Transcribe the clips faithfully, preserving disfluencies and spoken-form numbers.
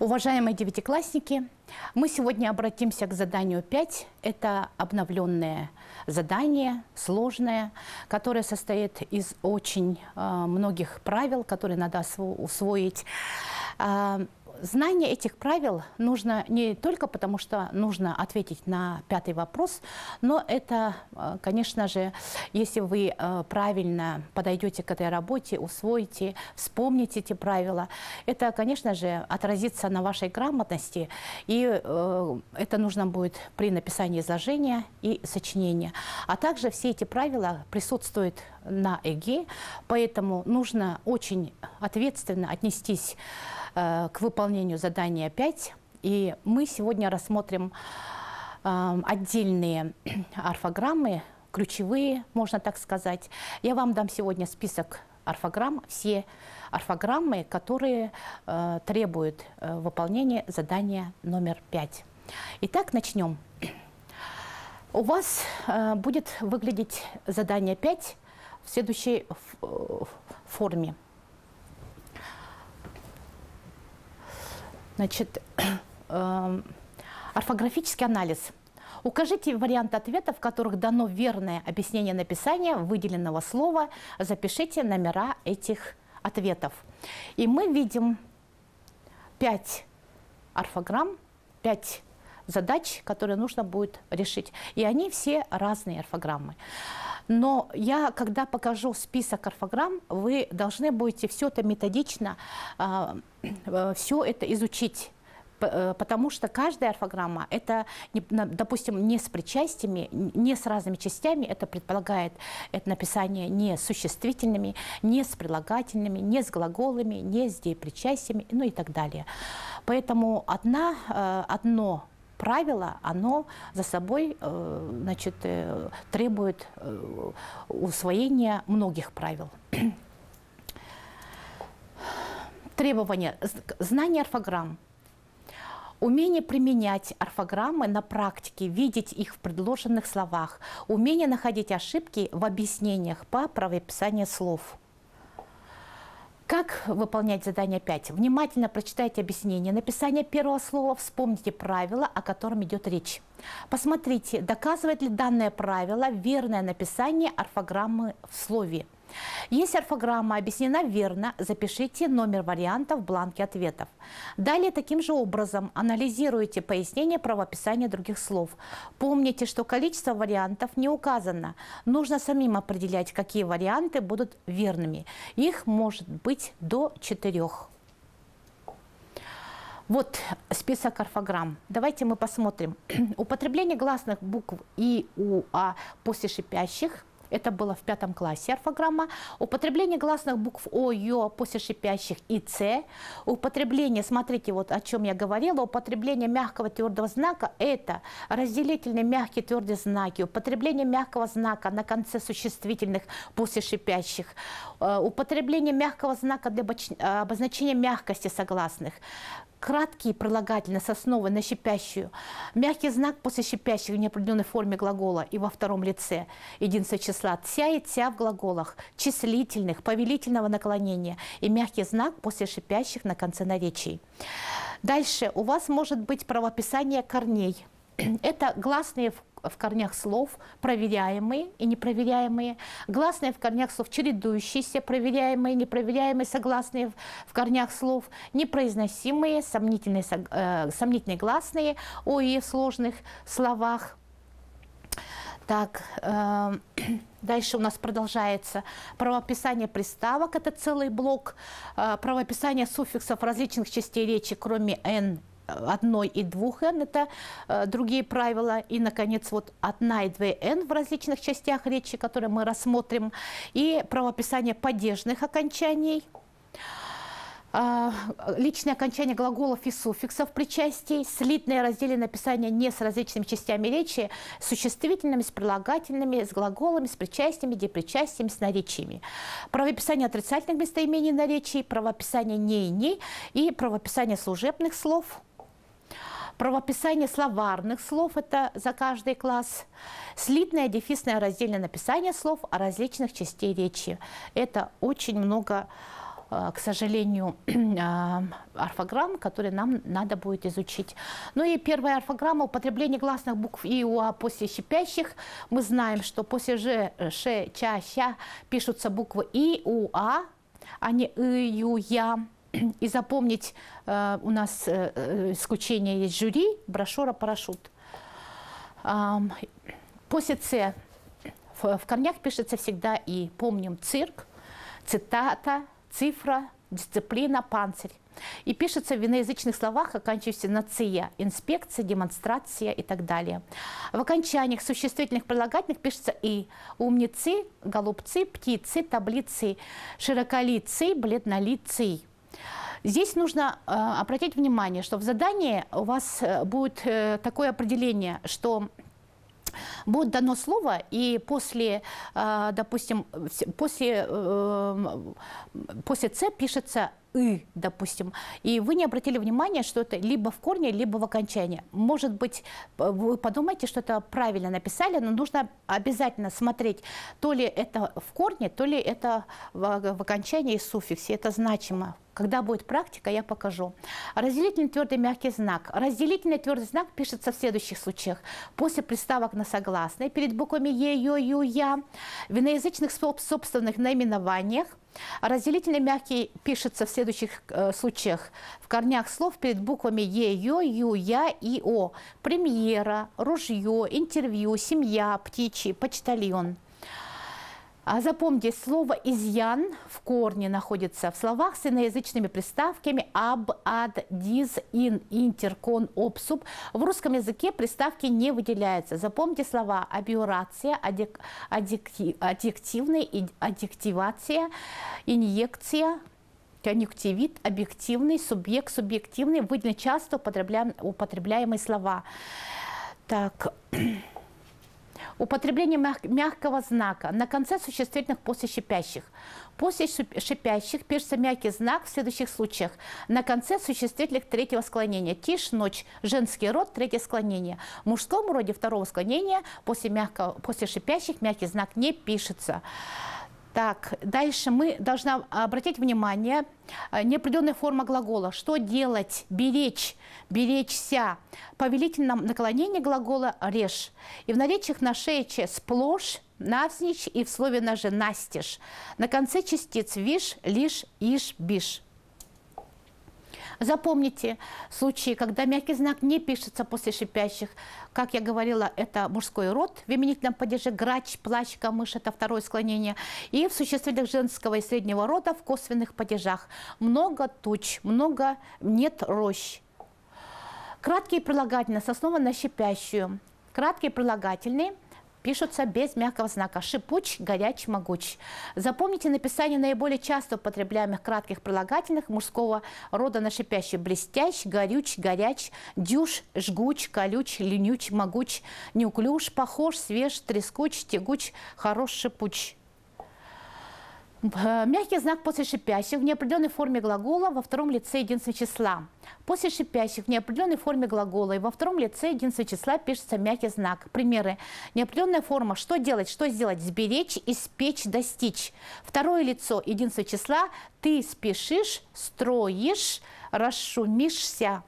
Уважаемые девятиклассники, мы сегодня обратимся к заданию пять. Это обновленное задание, сложное, которое состоит из очень э, многих правил, которые надо усвоить. Э, знание этих правил нужно не только потому, что нужно ответить на пятый вопрос, но это, э, конечно же, если вы э, правильно подойдете к этой работе, усвоите, вспомните эти правила, это, конечно же, отразится на вашей грамотности. И э, это нужно будет при написании изложения и сочинения. А также все эти правила присутствуют на ЭГЭ, поэтому нужно очень ответственно отнестись э, к выполнению задания пять. И мы сегодня рассмотрим э, отдельные орфограммы, ключевые, можно так сказать. Я вам дам сегодня список орфограмм, все орфограммы, которые э, требуют э, выполнения задания номер пять. Итак, начнем. У вас э, будет выглядеть задание пять в следующей форме. Значит, э, орфографический анализ. Укажите вариант ответа, в которых дано верное объяснение написания выделенного слова. Запишите номера этих ответов. И мы видим пять орфограмм, пять задач, которые нужно будет решить. И они все разные орфограммы. Но я, когда покажу список орфограмм, вы должны будете все это методично, все это изучить. Потому что каждая орфограмма, это, допустим, не с причастиями, не с разными частями, это предполагает это написание не с существительными, не с прилагательными, не с глаголами, не с деепричастиями, ну и так далее. Поэтому одна, одно правило, оно за собой, значит, требует усвоения многих правил. Требования. Знание орфограмм. Умение применять орфограммы на практике, видеть их в предложенных словах. Умение находить ошибки в объяснениях по правописанию слов. Как выполнять задание пять? Внимательно прочитайте объяснение написания первого слова, вспомните правила, о котором идет речь. Посмотрите, доказывает ли данное правило верное написание орфограммы в слове. Если орфограмма объяснена верно, запишите номер варианта в бланке ответов. Далее таким же образом анализируйте пояснение правописания других слов. Помните, что количество вариантов не указано. Нужно самим определять, какие варианты будут верными. Их может быть до четырех. Вот список орфограмм. Давайте мы посмотрим. Употребление гласных букв И, У, А после шипящих. Это было в пятом классе орфограмма. Употребление гласных букв О, Ё после шипящих и Ц. Употребление, смотрите, вот о чем я говорила, употребление мягкого твердого знака – это разделительные мягкие твердые знаки, употребление мягкого знака на конце существительных после шипящих, употребление мягкого знака для обозначения мягкости согласных, краткие прилагательные с основой на шипящую, мягкий знак после шипящих в неопределенной форме глагола и во втором лице, единство числа «тя» и «тя» в глаголах, числительных, повелительного наклонения и мягкий знак после шипящих на конце наречий. Дальше у вас может быть правописание корней. Это гласные в в корнях слов, проверяемые и непроверяемые, гласные в корнях слов, чередующиеся, проверяемые, непроверяемые, согласные в корнях слов, непроизносимые, сомнительные, э, сомнительные гласные, о и в сложных словах. Так, э, дальше у нас продолжается правописание приставок, это целый блок, э, правописание суффиксов различных частей речи, кроме «н», одной и двух «н», это э, другие правила. И, наконец, вот одна и два «н» в различных частях речи, которые мы рассмотрим. И правописание падежных окончаний. Э, личное окончание глаголов и суффиксов причастий. Слитное разделение написания не с различными частями речи, с существительными, с прилагательными, с глаголами, с причастиями, депричастиями, с наречиями. Правописание отрицательных местоимений наречий, правописание «не» и «ни» и правописание служебных слов. Правописание словарных слов – это за каждый класс. Слитное, дефисное, раздельное написание слов о различных частей речи. Это очень много к сожалению, орфограмм, которые нам надо будет изучить. Ну и первая орфограмма — употребление гласных букв и уа после щипящих. Мы знаем, что после ж, ш, ча, ща пишутся буквы и, уа, а не и, ю, я. И запомнить, у нас исключение есть жюри, брошюра, парашют. После «ц» в корнях пишется всегда «и». Помним: цирк, цитата, цифра, дисциплина, панцирь. И пишется в иноязычных словах, оканчивающихся на «ция», инспекция, демонстрация и так далее. В окончаниях существительных прилагательных пишется «и». Умницы, голубцы, птицы, таблицы, широколицы, бледнолицы. Здесь нужно э, обратить внимание, что в задании у вас будет э, такое определение, что будет дано слово, и после, э, допустим, после, э, после «ц» пишется «ы», допустим. И вы не обратили внимания, что это либо в корне, либо в окончании. Может быть, вы подумаете, что это правильно написали, но нужно обязательно смотреть, то ли это в корне, то ли это в, в окончании и суффиксе. Это значимо. Когда будет практика, я покажу. Разделительный твердый мягкий знак. Разделительный твердый знак пишется в следующих случаях: после приставок на согласные перед буквами Е, Ё, Ю, Я, в иноязычных собственных наименованиях. Разделительный мягкий пишется в следующих э, случаях: в корнях слов перед буквами Е, Ё, Ю, Я и О. Премьера, ружье, интервью, семья, птичий, почтальон. А запомните, слово «изъян» в корне находится в словах с иноязычными приставками «аб», «ад», «диз», «ин», «интер», «кон», «обсуб». В русском языке приставки не выделяются. Запомните слова «абиурация», аддик, аддиктив, «аддиктивный», «аддиктивация», «инъекция», конъюнктивит, «объективный», «субъект», «субъективный». Выделены часто употребляем, употребляемые слова. Так... Употребление мягкого знака на конце существительных после щипящих. После шипящих пишется мягкий знак в следующих случаях: на конце существительных третьего склонения. Тишь, ночь, женский род, третье склонение. В мужском роде второго склонения после, мягкого, после шипящих мягкий знак не пишется. Так, дальше мы должны обратить внимание, неопределенная форма глагола. Что делать? Беречь, беречься. Повелительном наклонении глагола «режь». И в наречиях на шее «че» сплошь, навзничь, и в слове «на же» настежь. На конце частиц «виш», «лишь», «иш», «биш». Запомните случаи, когда мягкий знак не пишется после шипящих. Как я говорила, это мужской род в именительном падеже, грач, плащ, камыш, это второе склонение. И в существительных женского и среднего рода в косвенных падежах. Много туч, много нет рощ. Краткие прилагательные с основой на щипящую. Краткие прилагательные пишутся без мягкого знака: шипуч, горяч, могуч. Запомните написание наиболее часто употребляемых кратких прилагательных мужского рода на шипящий: блестящ, горюч, горяч, дюж, жгуч, колюч, ленюч, могуч, неуклюж, похож, свеж, трескуч, тягуч, хорош, шипуч. Мягкий знак после шипящих в неопределенной форме глагола во втором лице единственного числа. После шипящих в неопределенной форме глагола и во втором лице единственного числа пишется мягкий знак. Примеры. Неопределенная форма. Что делать? Что сделать? Сберечь, испечь, достичь. Второе лицо единственного числа. Ты спешишь, строишь, расшумишься.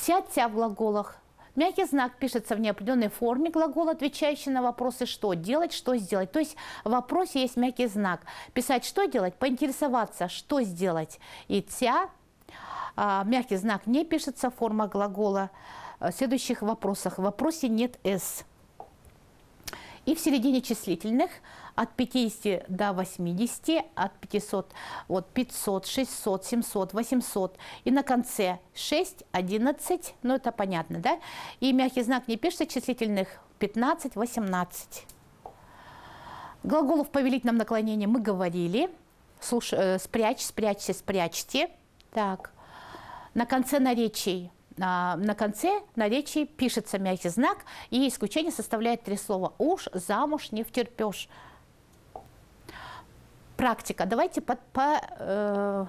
Тя-тя в глаголах. Мягкий знак пишется в неопределенной форме глагола, отвечающий на вопросы «что делать», «что сделать». То есть в вопросе есть мягкий знак. Писать «что делать», поинтересоваться «что сделать». И «тя», мягкий знак не пишется, форма глагола в следующих вопросах. В вопросе нет «с». И в середине числительных от пятидесяти до восьмидесяти, от пятисот, вот, пятьсот, шестьсот, семьсот, восемьсот. И на конце шесть, одиннадцать, ну это понятно, да? И мягкий знак не пишется числительных пятнадцать, восемнадцать. Глаголы в повелительном наклонении мы говорили. Слуш, э, спрячь, спрячься, спрячьте. Так, на конце наречий. На конце наречий пишется мягкий знак, и исключение составляет три слова: уж, замуж, не втерпешь. Практика. Давайте по, по, э,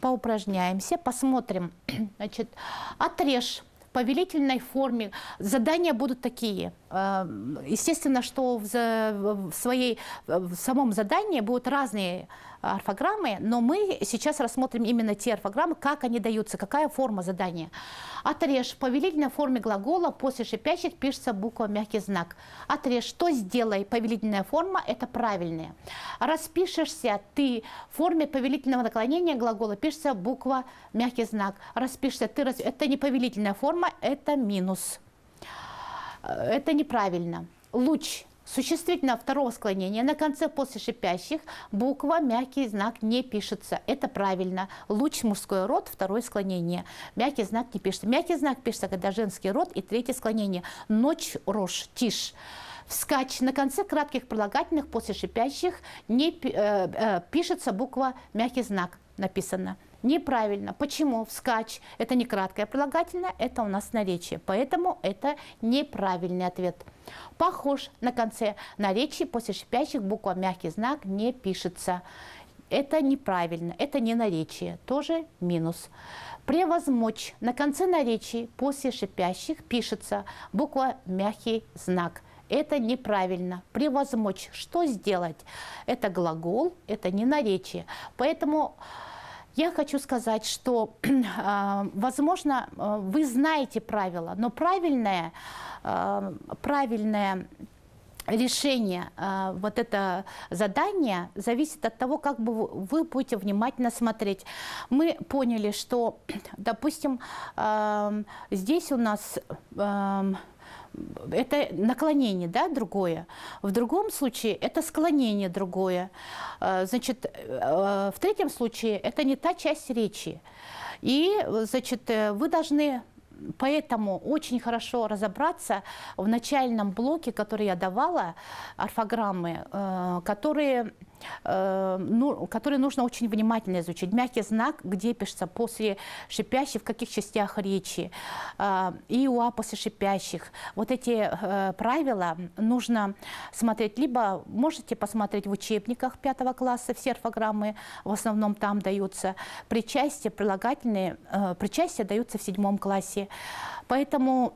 поупражняемся, посмотрим. Значит, отрежь. повелительной форме. Задания будут такие. Естественно, что в, своей, в самом задании будут разные орфограммы, но мы сейчас рассмотрим именно те орфограммы, как они даются, какая форма задания. Отрежь. В повелительной форме глагола после шипящих пишется буква мягкий знак. Отрежь. Что сделай? Повелительная форма – это правильная. Распишешься. Ты. В форме повелительного наклонения глагола пишется буква мягкий знак. Распишешься. Ты. Это не повелительная форма, это минус. Это неправильно. Луч. Существительного второго склонения на конце после шипящих буква мягкий знак не пишется. Это правильно. Луч мужской род, второе склонение. Мягкий знак не пишется. Мягкий знак пишется, когда женский род и третье склонение. Ночь, рожь, тишь. Вскачь. На конце кратких прилагательных после шипящих не э, э, пишется буква мягкий знак. Написано. Неправильно. Почему? Вскачь. Это не краткое прилагательное, это у нас наречие. Поэтому это неправильный ответ. Похож. На конце наречий после шипящих буква мягкий знак не пишется. Это неправильно. Это не наречие. Тоже минус. Превозмочь. На конце наречий после шипящих пишется буква мягкий знак. Это неправильно. Превозмочь. Что сделать? Это глагол, это не наречие. Поэтому я хочу сказать, что, возможно, вы знаете правила, но правильное, правильное решение вот это задание зависит от того, как бы вы будете внимательно смотреть. Мы поняли, что, допустим, здесь у нас... Это наклонение, да, другое. В другом случае это склонение другое. Значит, в третьем случае это не та часть речи. И, значит, вы должны поэтому очень хорошо разобраться в начальном блоке, который я давала, орфограммы, которые... Ну, которые нужно очень внимательно изучить. Мягкий знак, где пишется после шипящих, в каких частях речи, и уа после шипящих. Вот эти правила нужно смотреть. Либо можете посмотреть в учебниках пятого класса, все орфограммы в основном там даются. Причастия, прилагательные, причастия даются в седьмом классе. Поэтому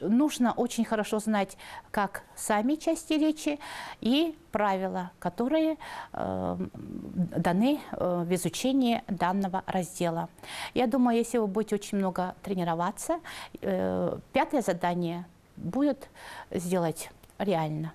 нужно очень хорошо знать, как сами части речи и правила, которые э, даны э, в изучении данного раздела. Я думаю, если вы будете очень много тренироваться, э, пятое задание будет сделать реально.